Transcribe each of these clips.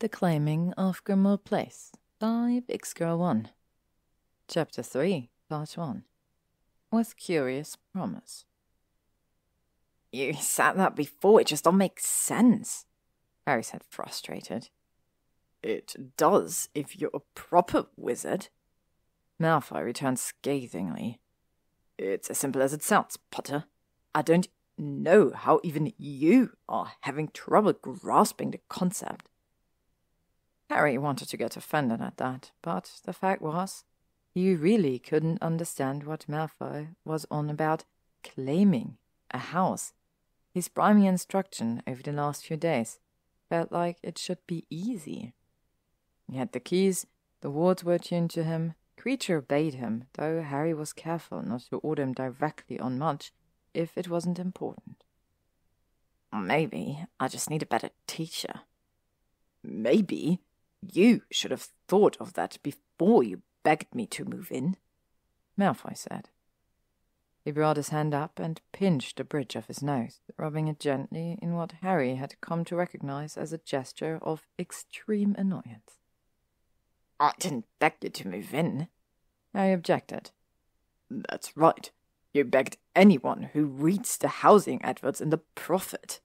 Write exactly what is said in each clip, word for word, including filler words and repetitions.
The Claiming of Grimmauld Place by Bixgirl one. Chapter three, Part one. With Curious Promise. You sat that before, it just don't make sense, Harry said, frustrated. It does if you're a proper wizard, Malfoy returned scathingly. It's as simple as it sounds, Potter. I don't know how even you are having trouble grasping the concept. Harry wanted to get offended at that, but the fact was, he really couldn't understand what Malfoy was on about claiming a house. His primary instruction over the last few days felt like it should be easy. He had the keys, the wards were tuned to him, creature obeyed him, though Harry was careful not to order him directly on much if it wasn't important. Maybe I just need a better teacher. Maybe you should have thought of that before you begged me to move in, Malfoy said. He brought his hand up and pinched the bridge of his nose, rubbing it gently in what Harry had come to recognize as a gesture of extreme annoyance. I didn't beg you to move in, Harry objected. That's right. You begged anyone who reads the housing adverts in The Prophet.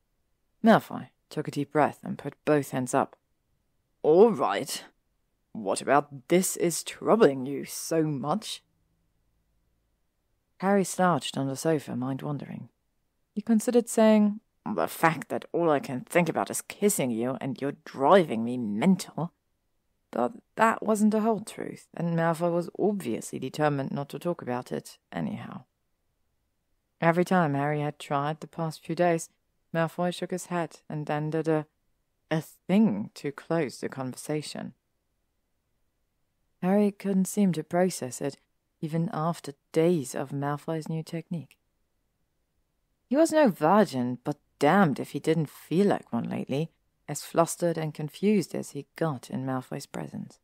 Malfoy took a deep breath and put both hands up. All right. What about this is troubling you so much? Harry slouched on the sofa, mind wandering. He considered saying, the fact that all I can think about is kissing you and you're driving me mental. But that wasn't the whole truth, and Malfoy was obviously determined not to talk about it anyhow. Every time Harry had tried the past few days, Malfoy shook his head and then did a, a thing to close the conversation. Harry couldn't seem to process it, even after days of Malfoy's new technique. He was no virgin, but damned if he didn't feel like one lately, as flustered and confused as he got in Malfoy's presence.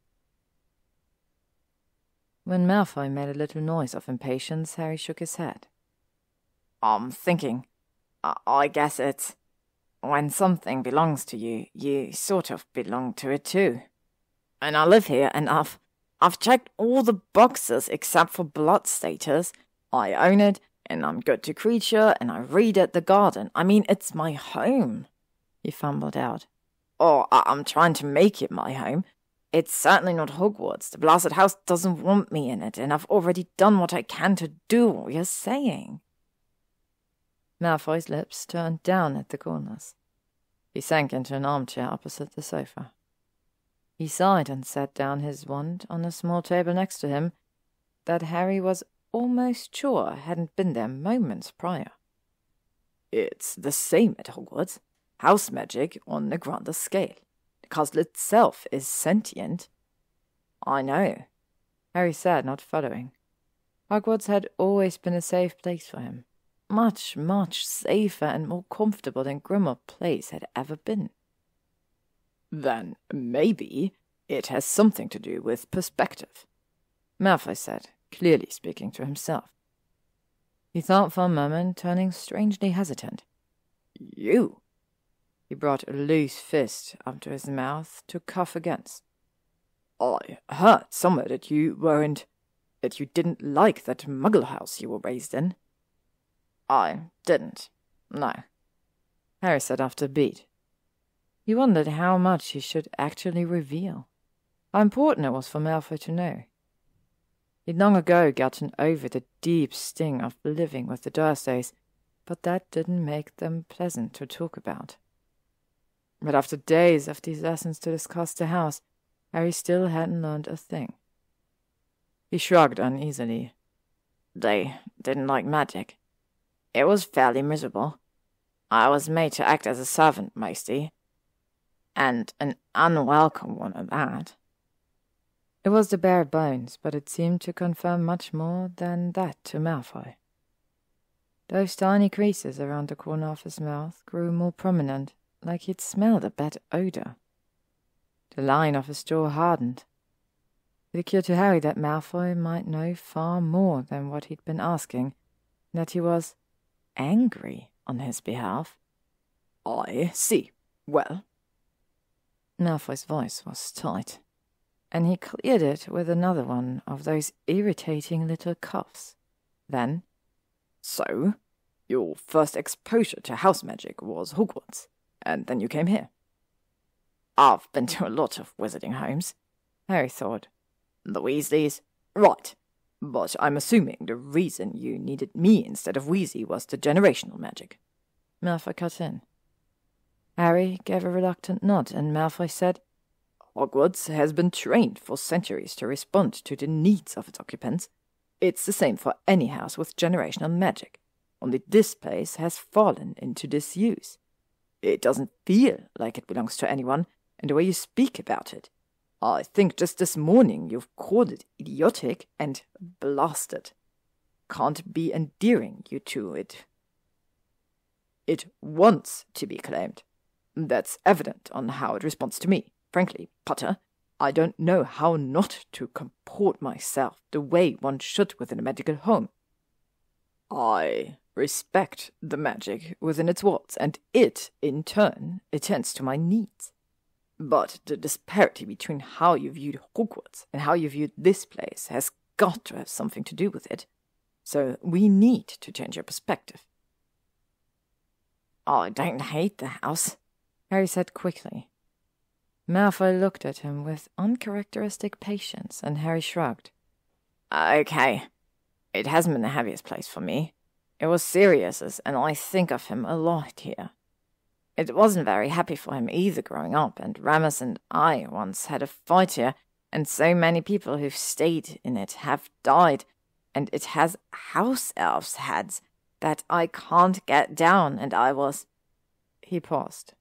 When Malfoy made a little noise of impatience, Harry shook his head. I'm thinking... I guess it's when something belongs to you, you sort of belong to it too. And I live here and I've, I've checked all the boxes except for blood status. I own it and I'm good to creature and I read at the garden. I mean, it's my home, he fumbled out. Or I I'm trying to make it my home. It's certainly not Hogwarts. The blasted house doesn't want me in it and I've already done what I can to do what you're saying. Malfoy's lips turned down at the corners. He sank into an armchair opposite the sofa. He sighed and set down his wand on a small table next to him that Harry was almost sure hadn't been there moments prior. It's the same at Hogwarts. House magic on a grander scale. The castle itself is sentient. I know, Harry said, not following. Hogwarts had always been a safe place for him. Much, much safer and more comfortable than Grimmauld Place had ever been. Then maybe it has something to do with perspective, Malfoy said, clearly speaking to himself. He thought for a moment, turning strangely hesitant. You? He brought a loose fist up to his mouth to cuff against. I heard somewhere that you weren't, that you didn't like that muggle house you were raised in. I didn't, no, Harry said after a beat. He wondered how much he should actually reveal, how important it was for Malfoy to know. He'd long ago gotten over the deep sting of living with the Dursleys, but that didn't make them pleasant to talk about. But after days of these lessons to discuss the house, Harry still hadn't learned a thing. He shrugged uneasily. They didn't like magic. It was fairly miserable. I was made to act as a servant, mostly. And an unwelcome one at that. It was the bare bones, but it seemed to confirm much more than that to Malfoy. Those tiny creases around the corner of his mouth grew more prominent, like he'd smelled a bad odour. The line of his jaw hardened. It occurred to Harry that Malfoy might know far more than what he'd been asking, that he was... angry on his behalf. I see. Well, Malfoy's voice was tight, and he cleared it with another one of those irritating little coughs. Then, "So, your first exposure to house magic was Hogwarts, and then you came here?" "I've been to a lot of wizarding homes," Harry thought. "The Weasleys, right. But I'm assuming the reason you needed me instead of Weasley was the generational magic." Malfoy cut in. Harry gave a reluctant nod, and Malfoy said, "Hogwarts has been trained for centuries to respond to the needs of its occupants. It's the same for any house with generational magic, only this place has fallen into disuse. It doesn't feel like it belongs to anyone, and the way you speak about it, I think just this morning you've called it idiotic and blasted. Can't be endearing, you two. It It wants to be claimed. That's evident on how it responds to me. Frankly, Potter, I don't know how not to comport myself the way one should within a magical home. I respect the magic within its walls, and it, in turn, attends to my needs. But the disparity between how you viewed Hogwarts and how you viewed this place has got to have something to do with it, so we need to change your perspective." "I don't hate the house," Harry said quickly. Malfoy looked at him with uncharacteristic patience, and Harry shrugged. "Okay, it hasn't been the happiest place for me. It was Sirius's, and I think of him a lot here. It wasn't very happy for him either growing up, and Ramus and I once had a fight here, and so many people who've stayed in it have died, and it has house elves' heads that I can't get down, and I was..." He paused.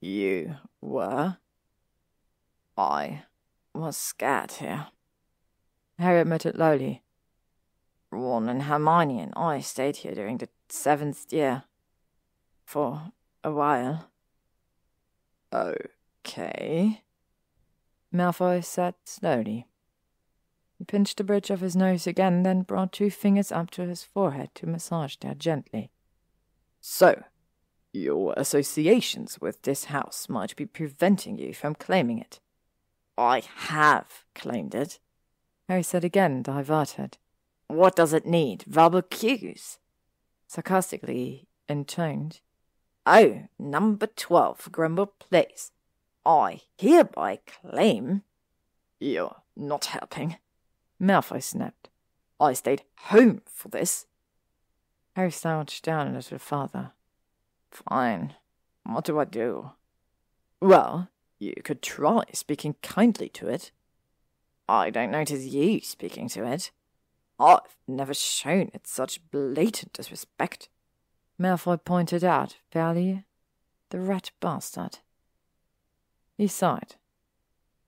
"You were?" "I was scared here," Harry admitted lowly. "Ron and Hermione and I stayed here during the seventh year. For a while." "Okay," Malfoy said slowly. He pinched the bridge of his nose again, then brought two fingers up to his forehead to massage there gently. "So, your associations with this house might be preventing you from claiming it." "I have claimed it," Harry said again, diverted. "What does it need? Verbal cues?" Sarcastically intoned. "Oh, number twelve, Grimmauld Place. I hereby claim—" "You're not helping," Malfoy snapped. "I stayed home for this." Harry slouched down a little farther. "Fine. What do I do?" "Well, you could try speaking kindly to it." "I don't notice you speaking to it. I've never shown it such blatant disrespect," Malfoy pointed out, fairly the rat bastard. He sighed.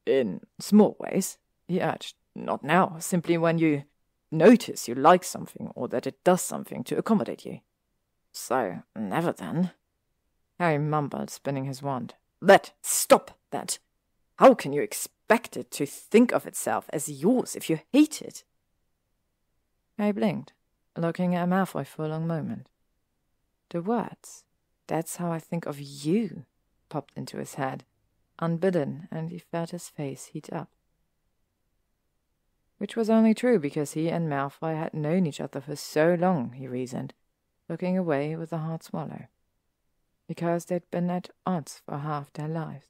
"In small ways," he urged. "Not now, simply when you notice you like something or that it does something to accommodate you." "So, never then," Harry mumbled, spinning his wand. "That! Stop that! How can you expect it to think of itself as yours if you hate it?" Harry blinked, looking at Malfoy for a long moment. The words, "That's how I think of you," popped into his head, unbidden, and he felt his face heat up. Which was only true because he and Malfoy had known each other for so long, he reasoned, looking away with a hard swallow. Because they'd been at odds for half their lives.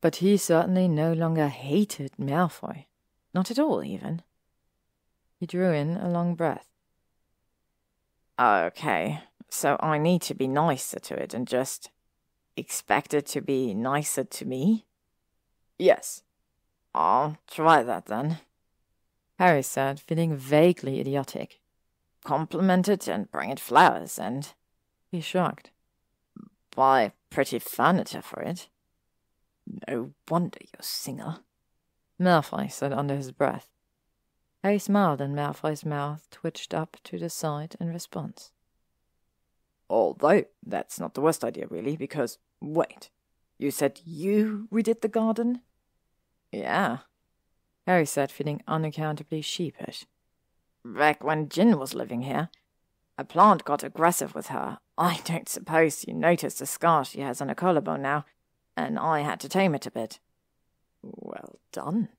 But he certainly no longer hated Malfoy. Not at all, even. He drew in a long breath. "Okay, so I need to be nicer to it and just expect it to be nicer to me?" "Yes." "I'll try that then," Harry said, feeling vaguely idiotic. "Compliment it and bring it flowers and—" He shrugged. "Buy pretty furniture for it." "No wonder you're single," Malfoy said under his breath. Harry smiled, and Malfoy's mouth twitched up to the side in response. "Although that's not the worst idea, really, because, wait, you said you redid the garden?" "Yeah," Harry said, feeling unaccountably sheepish. "Back when Gin was living here, A plant got aggressive with her. I don't suppose you noticed the scar she has on her collarbone now, and I had to tame it a bit. Well done,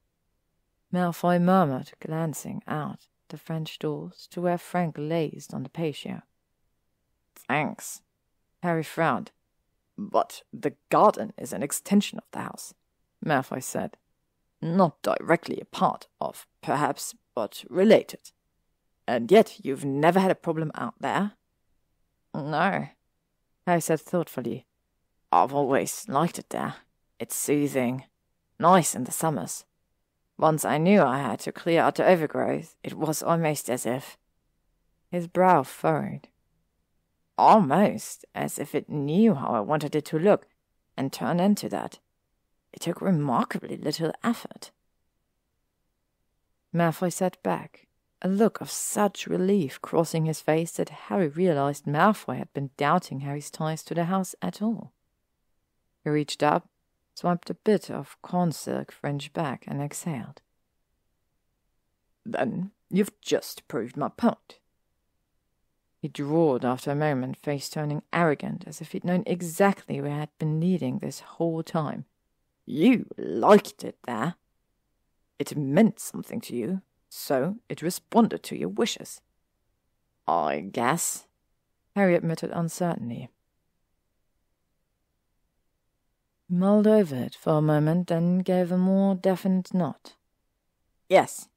Malfoy murmured, glancing out the French doors to where Frank lazed on the patio. Thanks, Harry frowned. But the garden is an extension of the house, Malfoy said. Not directly a part of, perhaps, but related. And yet you've never had a problem out there? No, Harry said thoughtfully. I've always liked it there. It's soothing, nice in the summers. Once I knew I had to clear out the overgrowth, it was almost as if... His brow furrowed. Almost as if it knew how I wanted it to look and turn into that. It took remarkably little effort. Malfoy sat back, a look of such relief crossing his face that Harry realized Malfoy had been doubting Harry's ties to the house at all. He reached up, swiped a bit of corn-silk fringe back, and exhaled. Then you've just proved my point. He drawled after a moment, face turning arrogant, as if he'd known exactly where he had been leading this whole time. You liked it there. It meant something to you, so it responded to your wishes. I guess, Harry admitted uncertainly. He mulled over it for a moment, then gave a more definite nod. Yes.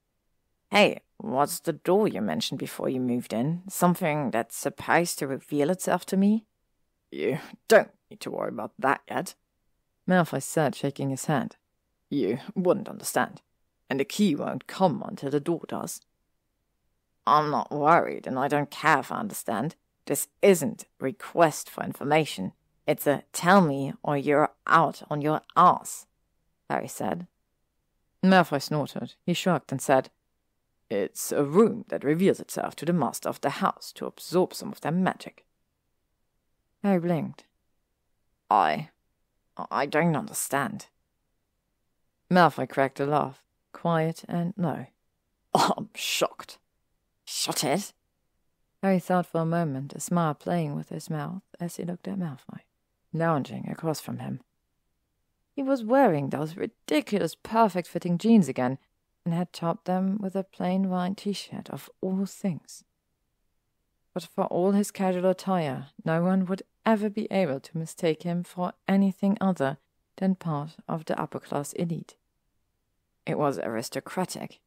Hey, what's the door you mentioned before you moved in? Something that's supposed to reveal itself to me? You don't need to worry about that yet, Malfoy said, shaking his head. You wouldn't understand, and the key won't come until the door does. I'm not worried, and I don't care if I understand. This isn't a request for information. It's a tell me or you're out on your ass, Harry said. Malfoy snorted. He shrugged and said, It's a room that reveals itself to the master of the house to absorb some of their magic. Harry blinked. I... I don't understand. Malfoy cracked a laugh, quiet and low. Oh, I'm shocked. Shut it. Harry thought for a moment, a smile playing with his mouth as he looked at Malfoy, lounging across from him. He was wearing those ridiculous, perfect-fitting jeans again, and had topped them with a plain white T-shirt of all things. But for all his casual attire, no one would ever be able to mistake him for anything other than part of the upper-class elite. It was aristocratic,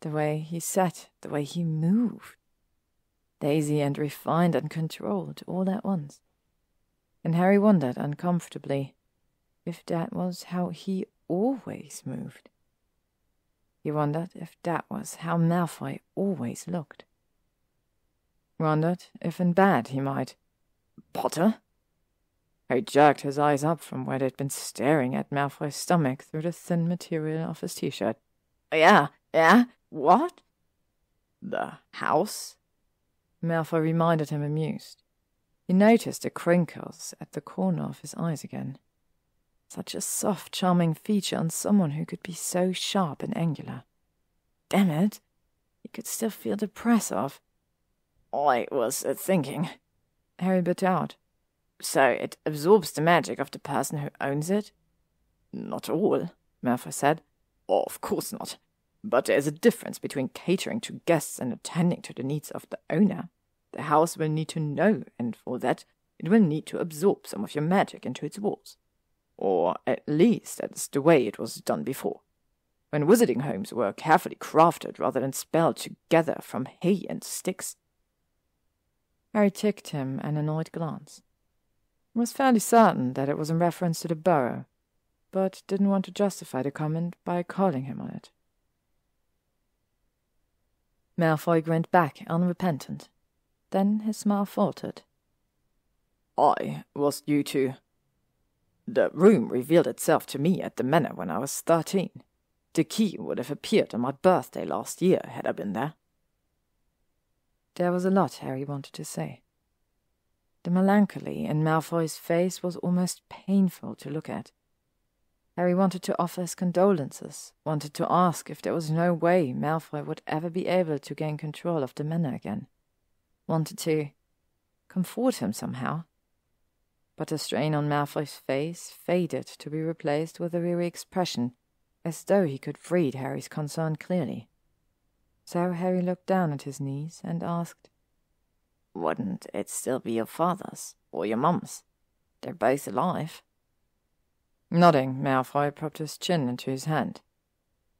the way he sat, the way he moved, daisy and refined and controlled all at once. And Harry wondered uncomfortably if that was how he always moved. He wondered if that was how Malfoy always looked. Wondered if in bed he might. Potter? He jerked his eyes up from where they'd been staring at Malfoy's stomach through the thin material of his T-shirt. Yeah, yeah, what? The house? Malfoy reminded him, amused. He noticed the crinkles at the corner of his eyes again. Such a soft, charming feature on someone who could be so sharp and angular. Damn it, he could still feel the press of. I was uh, thinking, Harry bit out. So it absorbs the magic of the person who owns it? Not all, Malfoy said. Oh, of course not. But there is a difference between catering to guests and attending to the needs of the owner. The house will need to know, and for that, it will need to absorb some of your magic into its walls. Or at least that's the way it was done before, when wizarding homes were carefully crafted rather than spelled together from hay and sticks. Harry ticked him an annoyed glance. He was fairly certain that it was in reference to the burrow, but didn't want to justify the comment by calling him on it. Malfoy grinned back, unrepentant. Then his smile faltered. I was due to... The room revealed itself to me at the manor when I was thirteen. The key would have appeared on my birthday last year had I been there. There was a lot Harry wanted to say. The melancholy in Malfoy's face was almost painful to look at. Harry wanted to offer his condolences, wanted to ask if there was no way Malfoy would ever be able to gain control of the manor again, wanted to comfort him somehow, but the strain on Malfoy's face faded to be replaced with a weary expression, as though he could read Harry's concern clearly. So Harry looked down at his knees and asked, "Wouldn't it still be your father's or your mum's? They're both alive." Nodding, Malfoy propped his chin into his hand.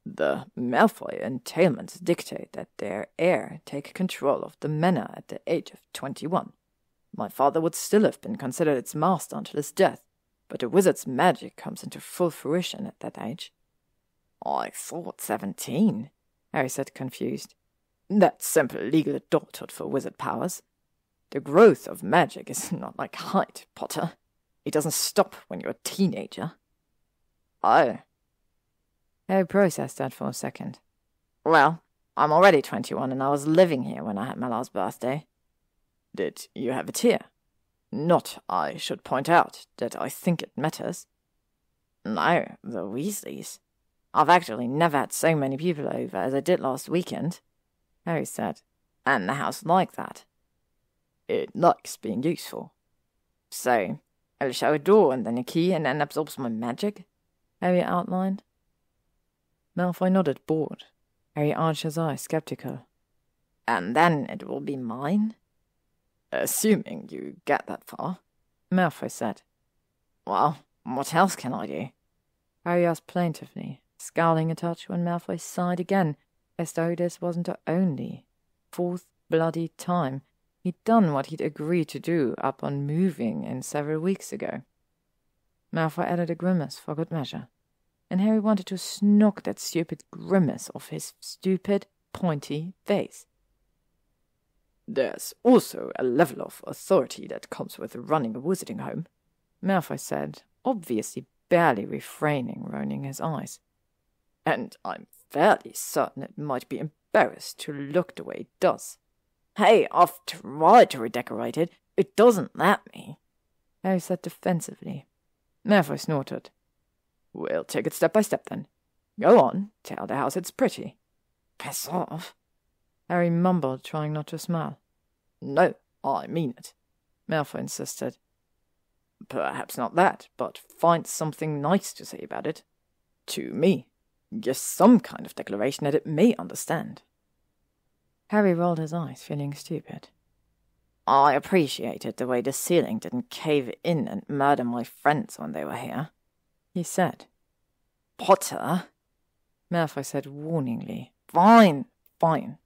"The Malfoy entailments dictate that their heir take control of the manor at the age of twenty-one. My father would still have been considered its master until his death, but the wizard's magic comes into full fruition at that age." "I thought seventeen, Harry said, confused. "That's simple legal adulthood for wizard powers. The growth of magic is not like height, Potter. It doesn't stop when you're a teenager." "Oh." Harry processed that for a second. "Well, I'm already twenty-one and I was living here when I had my last birthday." "Did you have it here? Not, I should point out, that I think it matters." "No, the Weasleys. I've actually never had so many people over as I did last weekend," Harry said. "And the house liked that." "It likes being useful." "So, I'll show a door and then a key and then absorbs my magic?" Harry outlined. Malfoy nodded, bored. Harry arched his eye, sceptical. "And then it will be mine?" "Assuming you get that far," Malfoy said. "Well, what else can I do?" Harry asked plaintively, scowling a touch when Malfoy sighed again, as though this wasn't the only, fourth bloody time he'd done what he'd agreed to do up on moving in several weeks ago. Malfoy added a grimace for good measure, and Harry wanted to snog that stupid grimace off his stupid, pointy face. "There's also a level of authority that comes with running a wizarding home," Malfoy said, obviously barely refraining rolling his eyes. "And I'm fairly certain it might be embarrassed to look the way it does." "Hey, I've tried to redecorate it. It doesn't let me," Harry said defensively. Malfoy snorted. "We'll take it step by step then. Go on, tell the house it's pretty." "Piss off," Harry mumbled, trying not to smile. "No, I mean it," Malfoy insisted. "Perhaps not that, but find something nice to say about it. To me. Just some kind of declaration that it may understand." Harry rolled his eyes, feeling stupid. "I appreciated the way the ceiling didn't cave in and murder my friends when they were here," he said. "Potter," Malfoy said warningly. "Fine, fine."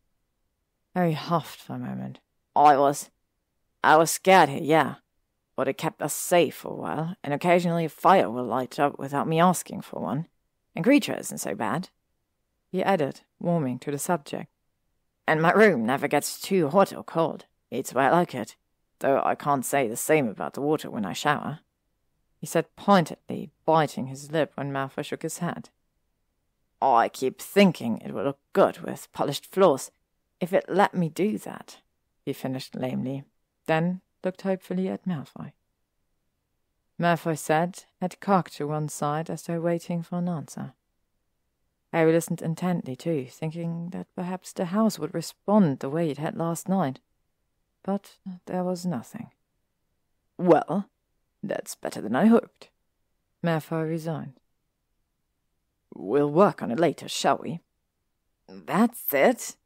Harry huffed for a moment. I was... I was scared here, yeah. But it kept us safe for a while, and occasionally a fire will light up without me asking for one. And creature isn't so bad," he added, warming to the subject. "And my room never gets too hot or cold. It's where I like it, though I can't say the same about the water when I shower," he said pointedly, biting his lip when Malfoy shook his head. "I keep thinking it will look good with polished floors, if it let me do that," he finished lamely, then looked hopefully at Malfoy. Malfoy said, head cocked to one side as though waiting for an answer. Harry listened intently too, thinking that perhaps the house would respond the way it had last night. But there was nothing. "Well, that's better than I hoped," Malfoy resigned. "We'll work on it later, shall we?" "That's it,"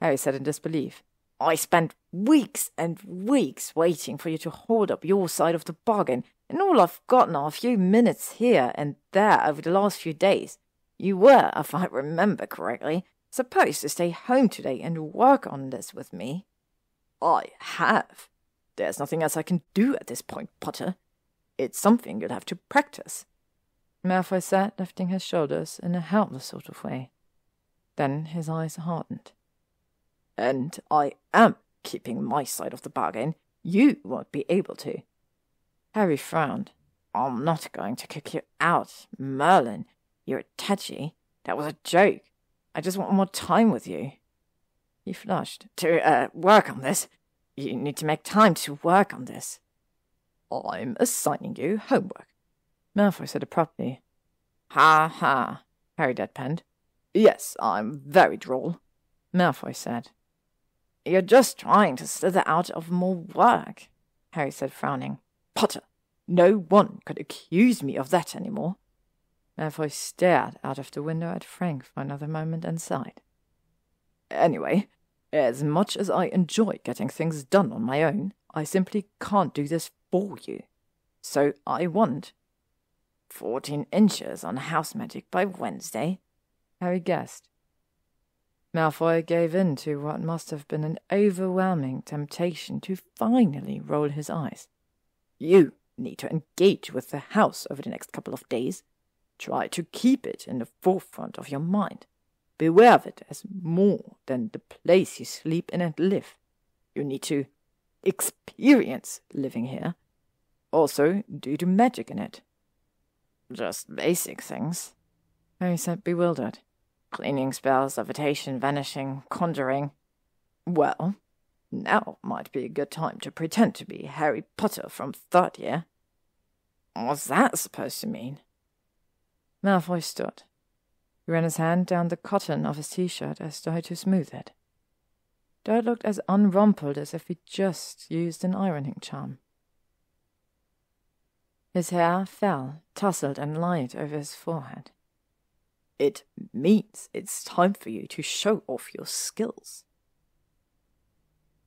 Harry said in disbelief. "I spent weeks and weeks waiting for you to hold up your side of the bargain, and all I've gotten are a few minutes here and there over the last few days. You were, if I remember correctly, supposed to stay home today and work on this with me." "I have. There's nothing else I can do at this point, Potter. It's something you'll have to practice," Malfoy said, lifting his shoulders in a helpless sort of way. Then his eyes hardened. "And I am keeping my side of the bargain. You won't be able to." Harry frowned. "I'm not going to kick you out, Merlin. You're touchy. That was a joke. I just want more time with you." He flushed. To uh, work on this? You need to make time to work on this." "I'm assigning you homework," Malfoy said abruptly. "Ha ha," Harry deadpanned. "Yes, I'm very droll," Malfoy said. You're just trying to slither out of more work, Harry said, frowning. Potter, no one could accuse me of that anymore. Malfoy stared out of the window at Frank for another moment and sighed. Anyway, as much as I enjoy getting things done on my own, I simply can't do this for you. So I want fourteen inches on house magic by Wednesday, Harry guessed. Malfoy gave in to what must have been an overwhelming temptation to finally roll his eyes. You need to engage with the house over the next couple of days. Try to keep it in the forefront of your mind. Beware of it as more than the place you sleep in and live. You need to experience living here, also due to magic in it. Just basic things, Harry said, bewildered. Cleaning spells, levitation, vanishing, conjuring. Well, now might be a good time to pretend to be Harry Potter from third year. What's that supposed to mean? Malfoy stood. He ran his hand down the cotton of his t-shirt as though to smooth it. Though it looked as unrumpled as if he just used an ironing charm. His hair fell, tousled and light over his forehead. It means it's time for you to show off your skills.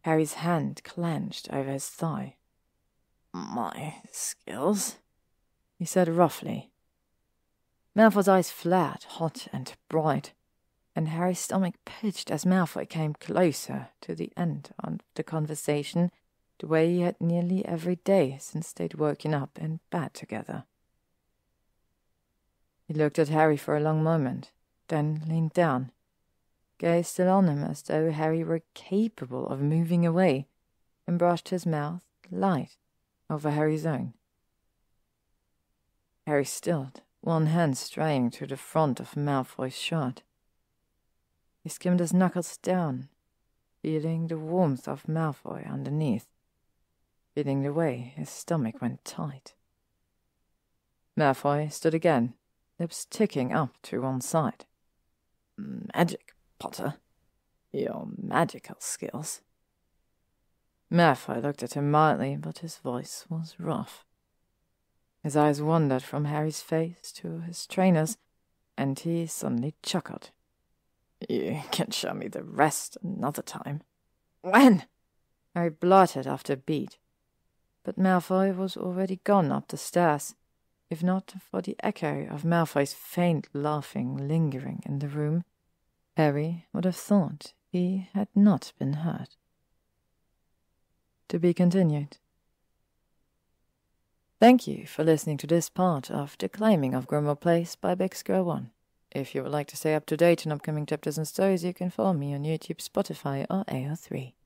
Harry's hand clenched over his thigh. My skills? He said roughly. Malfoy's eyes flared, hot and bright, and Harry's stomach pitched as Malfoy came closer to the end of the conversation the way he had nearly every day since they'd woken up in bed together. He looked at Harry for a long moment, then leaned down, gazed still on him as though Harry were capable of moving away, and brushed his mouth light over Harry's own. Harry stilled, one hand straying to the front of Malfoy's shirt. He skimmed his knuckles down, feeling the warmth of Malfoy underneath, feeling the way his stomach went tight. Malfoy stood again, lips ticking up to one side. Magic, Potter. Your magical skills. Malfoy looked at him mildly, but his voice was rough. His eyes wandered from Harry's face to his trainers, and he suddenly chuckled. You can show me the rest another time. When? Harry blurted after a beat. But Malfoy was already gone up the stairs, if not for the echo of Malfoy's faint laughing lingering in the room, Harry would have thought he had not been heard. To be continued. Thank you for listening to this part of The Claiming of Grimmauld Place by Bixgirl one. If you would like to stay up to date on upcoming chapters and stories, you can follow me on YouTube, Spotify, or A O three.